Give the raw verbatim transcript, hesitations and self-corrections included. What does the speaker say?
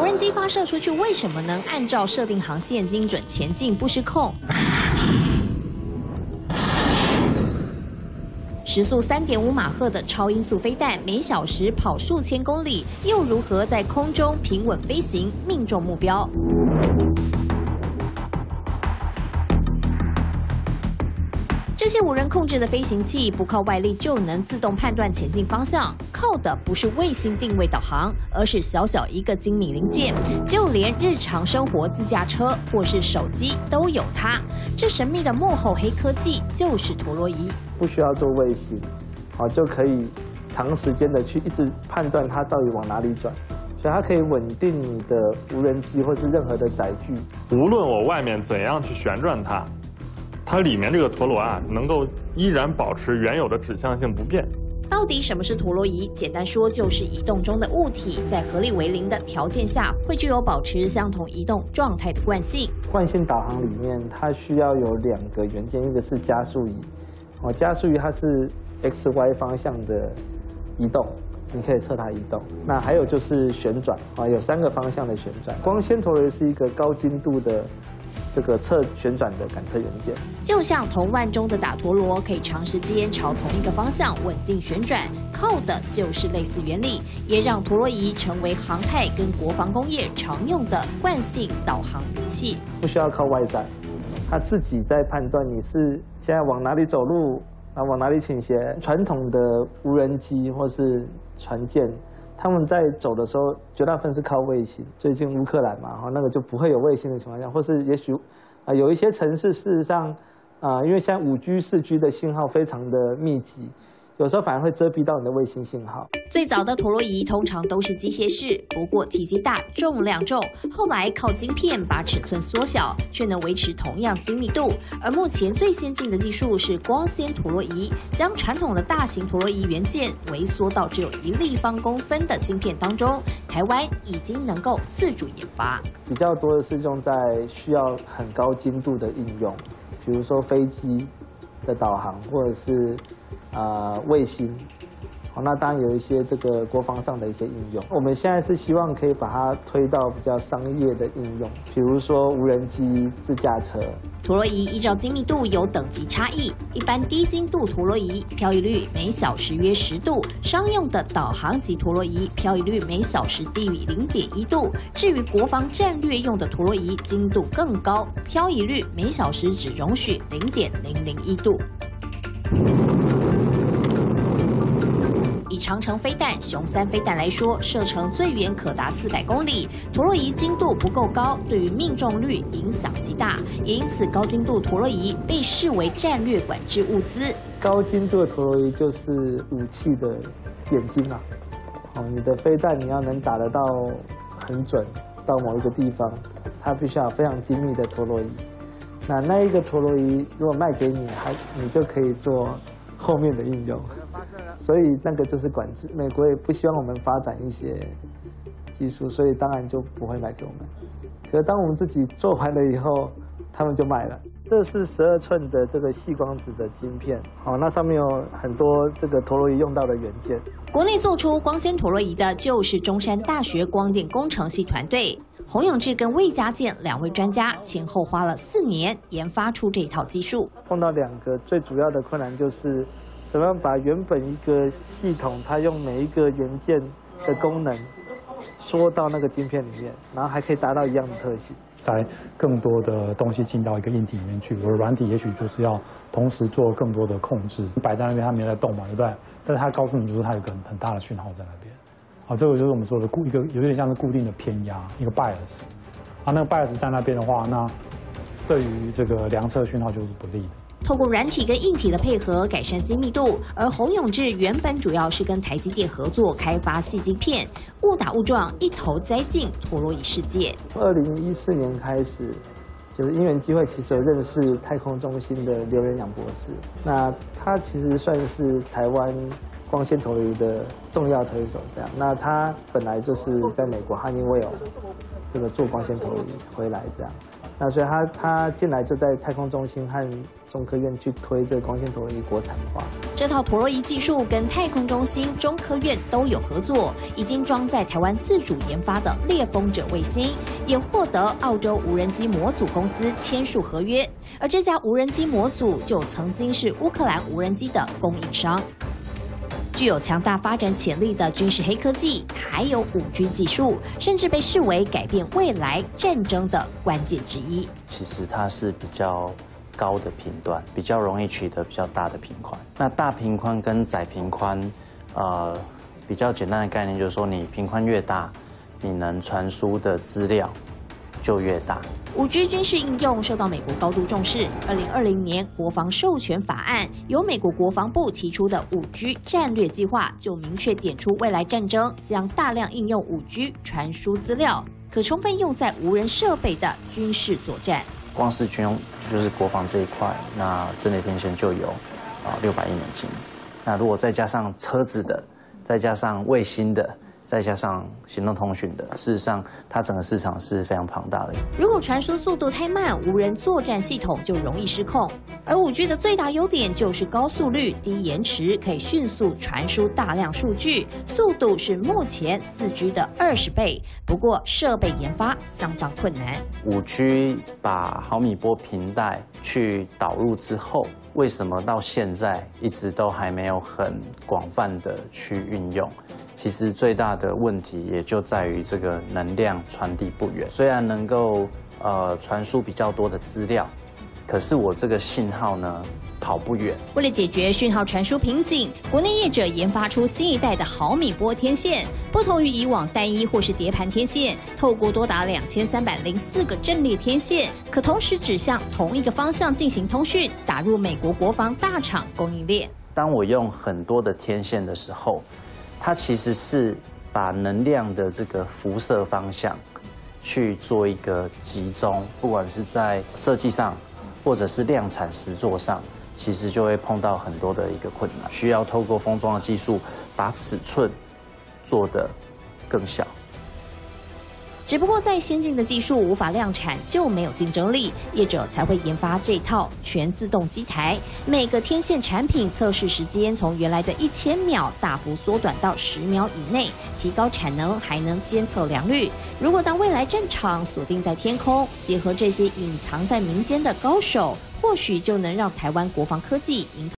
无人机发射出去，为什么能按照设定航线精准前进不失控？ 时速 三点五 马赫的超音速飞弹，每小时跑数千公里，又如何在空中平稳飞行，命中目标？这些无人控制的飞行器不靠外力就能自动判断前进方向，靠的不是卫星定位导航，而是小小一个精密零件。就连日常生活自驾车或是手机都有它。这神秘的幕后黑科技就是陀螺仪。 不需要做卫星，好就可以长时间的去一直判断它到底往哪里转，所以它可以稳定你的无人机或是任何的载具。无论我外面怎样去旋转它，它里面这个陀螺啊，能够依然保持原有的指向性不变。到底什么是陀螺仪？简单说就是移动中的物体在合力为零的条件下，会具有保持相同移动状态的惯性。惯性导航里面，它需要有两个元件，一个是加速仪。 哦，加速仪它是 x y 方向的移动，你可以测它移动。那还有就是旋转啊，有三个方向的旋转。光纤陀螺是一个高精度的这个测旋转的感测元件。就像铜腕中的打陀螺，可以长时间朝同一个方向稳定旋转，靠的就是类似原理，也让陀螺仪成为航太跟国防工业常用的惯性导航仪器。不需要靠外在。 他自己在判断你是现在往哪里走路，啊往哪里倾斜。传统的无人机或是船舰，他们在走的时候，绝大部分是靠卫星。最近乌克兰嘛，哈，那个就不会有卫星的情况下，或是也许，啊有一些城市事实上，啊因为现在五G、四G 的信号非常的密集。 有时候反而会遮蔽到你的卫星信号。最早的陀螺仪通常都是机械式，不过体积大、重量重。后来靠晶片把尺寸缩小，却能维持同样精密度。而目前最先进的技术是光纤陀螺仪，将传统的大型陀螺仪元件微缩到只有一立方公分的晶片当中。台湾已经能够自主研发。比较多的是用在需要很高精度的应用，比如说飞机的导航，或者是。 啊、呃，卫星，好，那当然有一些这个国防上的一些应用。我们现在是希望可以把它推到比较商业的应用，比如说无人机、自驾车。陀螺仪依照精密度有等级差异，一般低精度陀螺仪漂移率每小时约十度，商用的导航级陀螺仪漂移率每小时低于 零点一度。至于国防战略用的陀螺仪，精度更高，漂移率每小时只容许 零点零零一度。 以长城飞弹、雄三飞弹来说，射程最远可达四百公里。陀螺仪精度不够高，对于命中率影响极大，也因此高精度陀螺仪被视为战略管制物资。高精度的陀螺仪就是武器的眼睛啊！哦，你的飞弹你要能打得到很准，到某一个地方，它必须要有非常精密的陀螺仪。那那一个陀螺仪如果卖给你，还你就可以做。 后面的应用，所以那个就是管制。美国也不希望我们发展一些技术，所以当然就不会卖给我们。可是当我们自己做完了以后，他们就卖了。这是十二寸的这个细光子的晶片，好，那上面有很多这个陀螺仪用到的元件。国内做出光纤陀螺仪的就是中山大学光电工程系团队。 洪永志跟魏家健两位专家前后花了四年研发出这套技术。碰到两个最主要的困难就是，怎么样把原本一个系统，它用每一个元件的功能缩到那个晶片里面，然后还可以达到一样的特性。塞更多的东西进到一个硬体里面去，我的软体也许就是要同时做更多的控制，摆在那边它没在动嘛，对不对？但是它告诉你就是它有个很大的讯号在那边。 啊，这个就是我们说的固一个有点像是固定的偏压，一个 bias。啊，那个 bias 在那边的话，那对于这个量测讯号就是不利的。透过软体跟硬体的配合，改善精密度。而洪永志原本主要是跟台积电合作开发细晶片，误打误撞一头栽进陀螺仪世界。二零一四年开始，就是因缘机会，其实有认识太空中心的刘仁仰博士。那他其实算是台湾。 光纤陀螺仪的重要推手，这样。那他本来就是在美国汉尼威尔这个做光纤陀螺仪回来，这样。那所以他他进来就在太空中心和中科院去推这个光纤陀螺仪国产化。这套陀螺仪技术跟太空中心、中科院都有合作，已经装在台湾自主研发的猎风者卫星，也获得澳洲无人机模组公司签署合约。而这家无人机模组就曾经是乌克兰无人机的供应商。 具有强大发展潜力的军事黑科技，还有 五 G 技术，甚至被视为改变未来战争的关键之一。其实它是比较高的频段，比较容易取得比较大的频宽。那大频宽跟窄频宽，呃，比较简单的概念就是说，你频宽越大，你能传输的资料。 就越大。五 G 军事应用受到美国高度重视。二零二零年国防授权法案由美国国防部提出的五 G 战略计划，就明确点出未来战争将大量应用五 G 传输资料，可充分用在无人设备的军事作战。光是军用就是国防这一块，那真雷天线就有啊六百亿美金。那如果再加上车子的，再加上卫星的。 再加上行动通讯的，事实上，它整个市场是非常庞大的。如果传输速度太慢，无人作战系统就容易失控。而 五 G 的最大优点就是高速率、低延迟，可以迅速传输大量数据，速度是目前 四 G 的二十倍。不过，设备研发相当困难。五 G 把毫米波频带去导入之后，为什么到现在一直都还没有很广泛的去运用？ 其实最大的问题也就在于这个能量传递不远，虽然能够呃传输比较多的资料，可是我这个信号呢跑不远。为了解决讯号传输瓶颈，国内业者研发出新一代的毫米波天线，不同于以往单一或是叠盘天线，透过多达两千三百零四个阵列天线，可同时指向同一个方向进行通讯，打入美国国防大厂供应链。当我用很多的天线的时候， 它其实是把能量的这个辐射方向去做一个集中，不管是在设计上，或者是量产实作上，其实就会碰到很多的一个困难，需要透过封装的技术把尺寸做得更小。 只不过在先进的技术无法量产，就没有竞争力，业者才会研发这套全自动机台。每个天线产品测试时间从原来的一千秒大幅缩短到十秒以内，提高产能，还能监测良率。如果当未来战场锁定在天空，结合这些隐藏在民间的高手，或许就能让台湾国防科技迎。